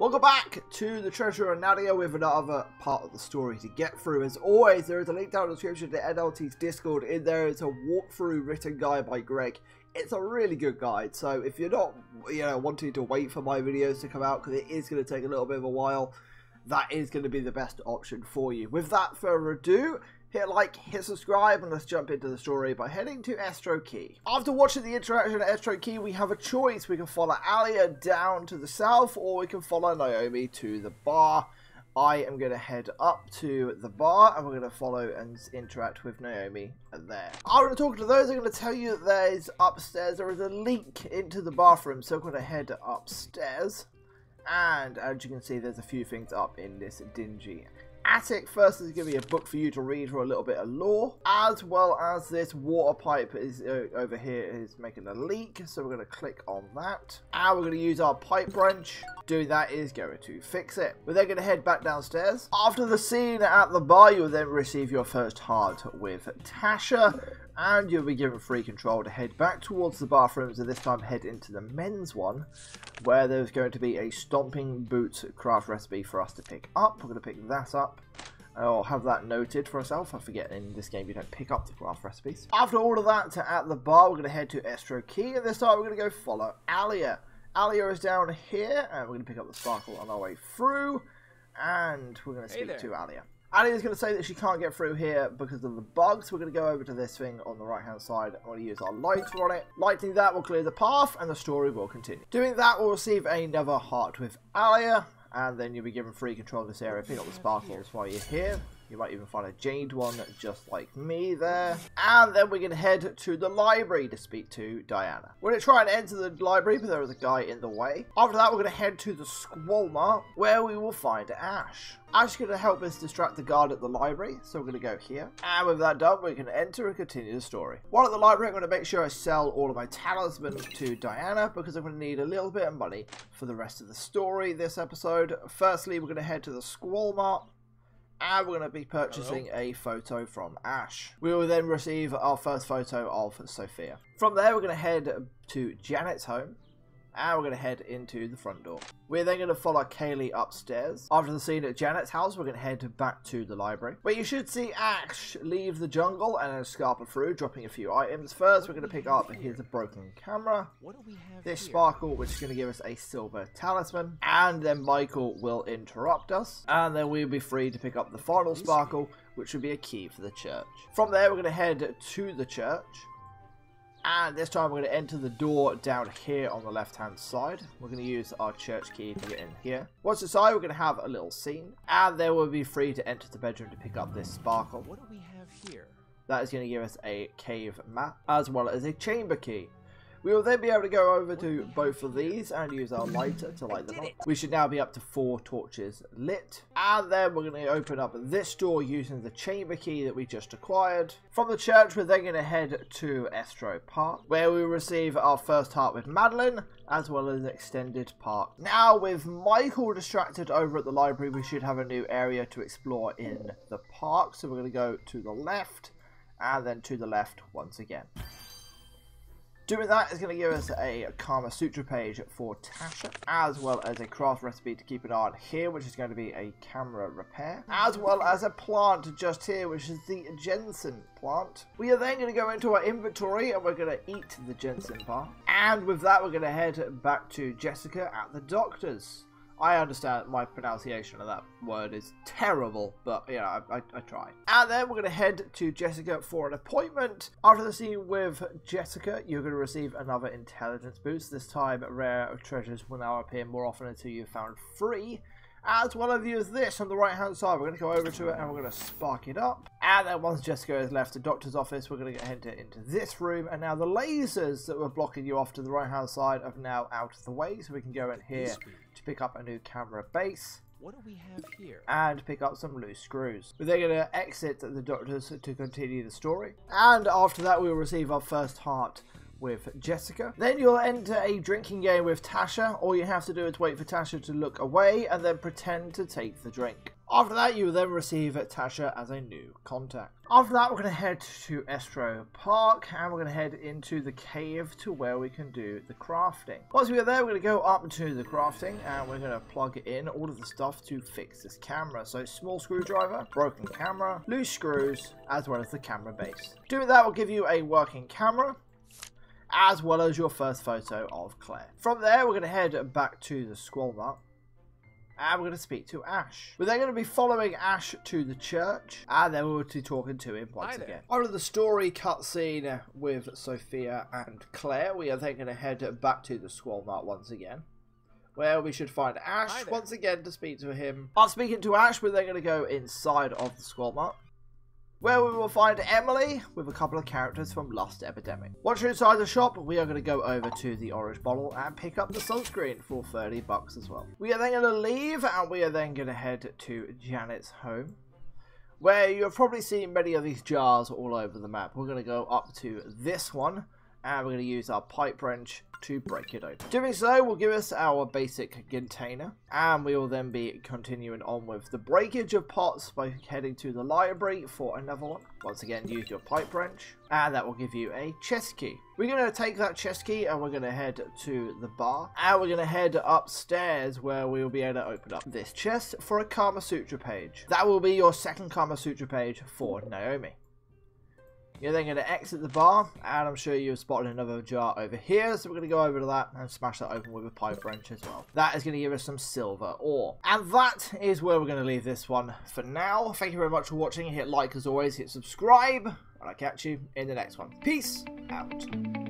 Welcome back to the Treasure of Nadia with another part of the story to get through. As always, there is a link down in the description to NLT's Discord. In there is a walkthrough written guide by Greg. It's a really good guide, so if you're not wanting to wait for my videos to come out, because it is going to take a little bit of a while, that is going to be the best option for you. Without further ado, hit like, hit subscribe, and let's jump into the story by heading to Estero Key. After watching the interaction at Estero Key, we have a choice. We can follow Alia down to the south, or we can follow Naomi to the bar. I am going to head up to the bar, and we're going to follow and interact with Naomi there. I'm going to talk to those. I'm going to tell you that there's upstairs, there is a leak into the bathroom, so I'm going to head upstairs. And as you can see, there's a few things up in this dingy attic. First, there's going to be a book for you to read for a little bit of lore, as well as this water pipe is over here is making a leak, so we're going to click on that, and we're going to use our pipe wrench. Doing that is going to fix it. We're then going to head back downstairs. After the scene at the bar, you'll then receive your first heart with Tasha, and you'll be given free control to head back towards the bathrooms, and this time head into the men's one, where there's going to be a stomping boot craft recipe for us to pick up. We're going to pick that up. I'll have that noted for myself. I forget in this game you don't pick up the craft recipes. After all of that, at the bar, we're going to head to Estero Key, and this time we're going to go follow Alia. Alia is down here, and we're going to pick up the sparkle on our way through, and we're going to speak to Alia. Alia's going to say that she can't get through here because of the bugs. We're going to go over to this thing on the right hand side. I'm going to use our lights on it. Lighting that will clear the path and the story will continue. Doing that, we'll receive another heart with Alia, and then you'll be given free control of this area. Pick up the sparkles while you're here. You might even find a jade one just like me there. And then we can head to the library to speak to Diana. We're going to try and enter the library, but there is a guy in the way. After that, we're going to head to the Squallmart, where we will find Ash. Ash is going to help us distract the guard at the library, so we're going to go here. And with that done, we can enter and continue the story. While at the library, I'm going to make sure I sell all of my talismans to Diana, because I'm going to need a little bit of money for the rest of the story this episode. Firstly, we're going to head to the Squallmart, and we're going to be purchasing a photo from Ash. We will then receive our first photo of Sophia. From there, we're going to head to Janet's home, and we're going to head into the front door. We're then going to follow Kaylee upstairs. After the scene at Janet's house, we're going to head back to the library, where you should see Ash leave the jungle and then scarper through, dropping a few items. First, we're going to pick up here's a broken camera, this sparkle, which is going to give us a silver talisman, and then Michael will interrupt us, and then we'll be free to pick up the final sparkle, which will be a key for the church. From there, we're going to head to the church. And this time we're going to enter the door down here on the left hand side. We're going to use our church key to get in here. Once inside, we're going to have a little scene, and then we'll be free to enter the bedroom to pick up this sparkle. What do we have here? That is going to give us a cave map as well as a chamber key. We will then be able to go over to both of these and use our lighter to light them up. We should now be up to 4 torches lit. And then we're going to open up this door using the chamber key that we just acquired. From the church, we're then going to head to Estero Park, where we receive our first heart with Madeline, as well as extended park. Now, with Michael distracted over at the library, we should have a new area to explore in the park. So we're going to go to the left, and then to the left once again. Doing that is going to give us a Kama Sutra page for Tasha, as well as a craft recipe to keep an eye on here, which is going to be a camera repair, as well as a plant just here, which is the Jensen plant. We are then going to go into our inventory, and we're going to eat the Jensen bar. And with that, we're going to head back to Jessica at the doctor's. I understand my pronunciation of that word is terrible, but yeah, I try. And then we're going to head to Jessica for an appointment. After the scene with Jessica, you're going to receive another intelligence boost. This time, rare treasures will now appear more often until you've found 3. As well as this on the right hand side, we're going to go over to it and we're going to spark it up. And then once Jessica has left the doctor's office, we're going to head into this room. And now the lasers that were blocking you off to the right hand side are now out of the way. So we can go in here to pick up a new camera base. What do we have here? And pick up some loose screws. We're then going to exit the doctor's to continue the story. And after that, we'll receive our first heart with Jessica. Then you'll enter a drinking game with Tasha. All you have to do is wait for Tasha to look away and then pretend to take the drink. After that, you will then receive Tasha as a new contact. After that, we're going to head to Estero Park, and we're going to head into the cave to where we can do the crafting. Once we get there, we're going to go up into the crafting, and we're going to plug in all of the stuff to fix this camera. So small screwdriver, broken camera, loose screws, as well as the camera base. Doing that will give you a working camera, as well as your first photo of Claire. From there, we're going to head back to the Squallmart. And we're going to speak to Ash. We're then going to be following Ash to the church, and then we'll be talking to him once again. After the story cutscene with Sophia and Claire, we are then going to head back to the Squallmart once again, where we should find Ash once again to speak to him. After speaking to Ash, we're then going to go inside of the Squallmart, where we will find Emily with a couple of characters from Lust Epidemic. Once you're inside the shop, we are going to go over to the orange bottle and pick up the sunscreen for 30 bucks as well. We are then going to leave, and we are then going to head to Janet's home, where you have probably seen many of these jars all over the map. We're going to go up to this one, and we're going to use our pipe wrench to break it open. Doing so will give us our basic container, and we will then be continuing on with the breakage of pots by heading to the library for another one. Once again, use your pipe wrench, and that will give you a chest key. We're going to take that chest key, and we're going to head to the bar, and we're going to head upstairs, where we will be able to open up this chest for a Kama Sutra page. That will be your second Kama Sutra page for Naomi. You're then going to exit the bar, and I'm sure you've spotted another jar over here, so we're going to go over to that and smash that open with a pipe wrench as well. That is going to give us some silver ore. And that is where we're going to leave this one for now. Thank you very much for watching. Hit like as always, hit subscribe, and I'll catch you in the next one. Peace out.